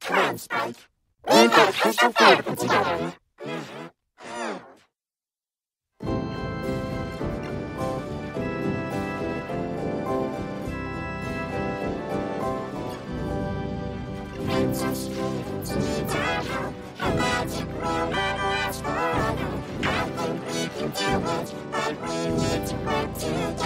Come on, Spike. We've got a Crystal Fair to put together. Princess Prudence needs our help. Her magic will never last forever. I think we can do it, but we need to work together.